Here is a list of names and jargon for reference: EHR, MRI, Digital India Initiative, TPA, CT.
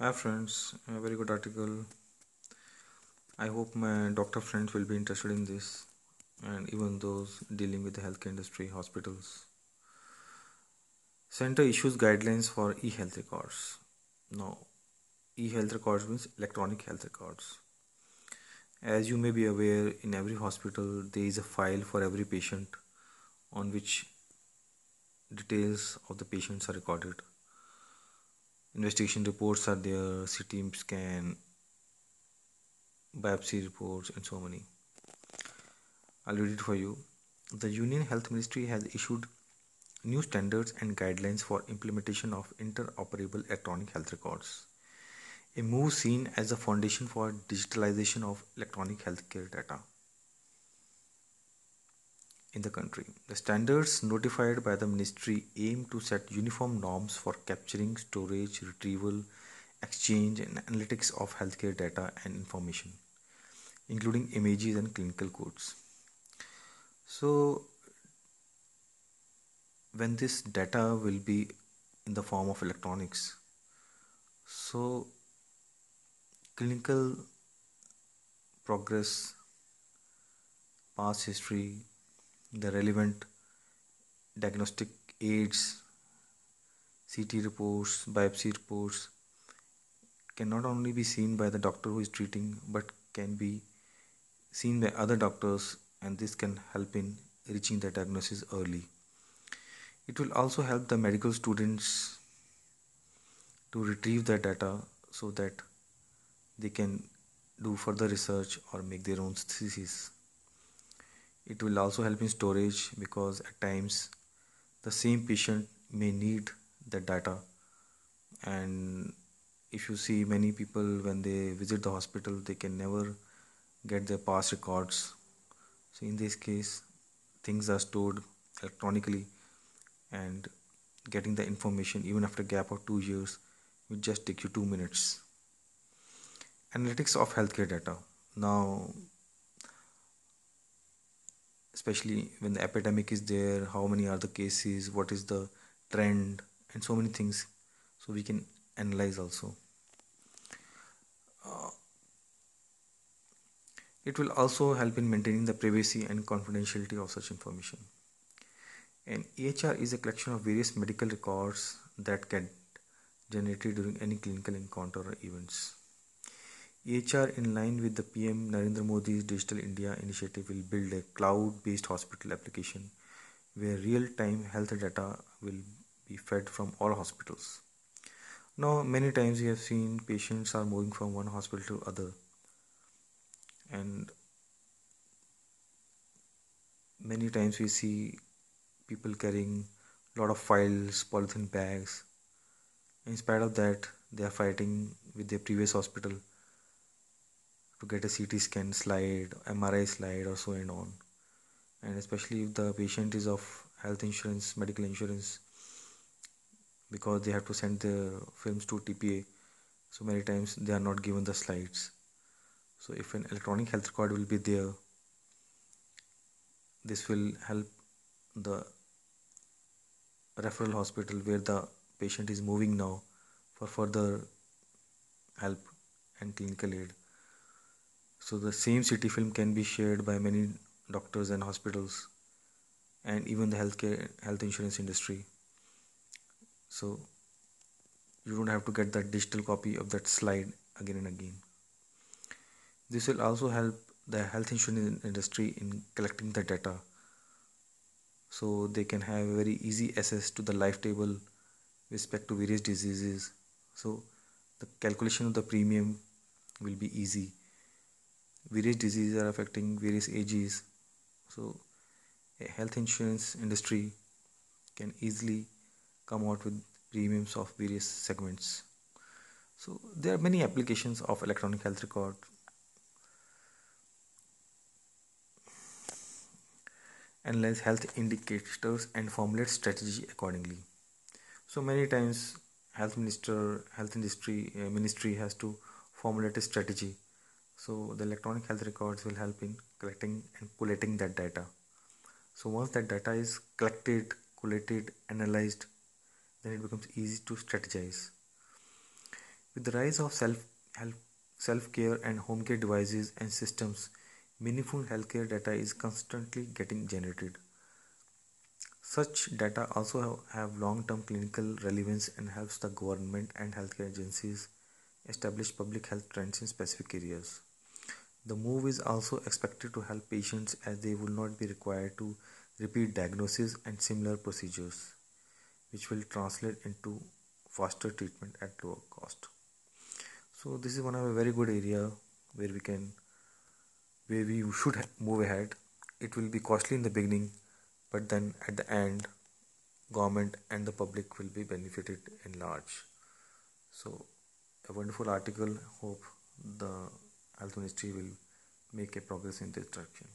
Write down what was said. Hi friends, a very good article. I hope my doctor friends will be interested in this, and even those dealing with the healthcare industry, hospitals. Center issues guidelines for e-health records. Now, e-health records means electronic health records. As you may be aware, in every hospital there is a file for every patient on which details of the patients are recorded. Investigation reports are there, CT scan, biopsy reports, and so many. I'll read it for you. The Union Health Ministry has issued new standards and guidelines for implementation of interoperable electronic health records, a move seen as the foundation for digitalization of electronic healthcare data in the country. The standards notified by the ministry aim to set uniform norms for capturing, storage, retrieval, exchange, and analytics of healthcare data and information, including images and clinical codes. So, when this data will be in the form of electronics, so clinical progress, past history, the relevant diagnostic aids, CT reports, biopsy reports can not only be seen by the doctor who is treating, but can be seen by other doctors, and this can help in reaching the diagnosis early. It will also help the medical students to retrieve the data so that they can do further research or make their own thesis. It will also help in storage, because at times the same patient may need the data, and if you see many people when they visit the hospital, they can never get their past records. So in this case, things are stored electronically, and getting the information even after a gap of 2 years will just take you 2 minutes. Analytics of healthcare data. Now, especially when the epidemic is there, how many are the cases, what is the trend, and so many things, so we can analyze also. It will also help in maintaining the privacy and confidentiality of such information. An EHR is a collection of various medical records that get generated during any clinical encounter or events. EHR, in line with the PM Narendra Modi's Digital India Initiative, will build a cloud-based hospital application where real-time health data will be fed from all hospitals. Now, many times we have seen patients are moving from one hospital to other, and many times we see people carrying a lot of files, polythene bags. In spite of that, they are fighting with their previous hospital to get a CT scan slide, MRI slide, or so and on. And especially if the patient is of health insurance, medical insurance, because they have to send their films to TPA, so many times they are not given the slides. So if an electronic health record will be there, this will help the referral hospital where the patient is moving now for further help and clinical aid. So the same CT film can be shared by many doctors and hospitals, and even the health insurance industry. So you don't have to get that digital copy of that slide again and again. This will also help the health insurance industry in collecting the data, so they can have very easy access to the life table with respect to various diseases. So the calculation of the premium will be easy. Various diseases are affecting various ages, so a health insurance industry can easily come out with premiums of various segments. So there are many applications of electronic health record. Analyze health indicators and formulate strategy accordingly. So many times health ministry has to formulate a strategy. So the electronic health records will help in collecting and collating that data. So once that data is collected, collated, analyzed, then it becomes easy to strategize. With the rise of self-care and home care devices and systems, meaningful healthcare data is constantly getting generated. Such data also have long-term clinical relevance and helps the government and healthcare agencies establish public health trends in specific areas. The move is also expected to help patients as they will not be required to repeat diagnoses and similar procedures, which will translate into faster treatment at lower cost. So this is one of a very good area where we should move ahead. It will be costly in the beginning, but then at the end, government and the public will be benefited in large. So a wonderful article. Hope the Health Ministry will make a progress in this direction.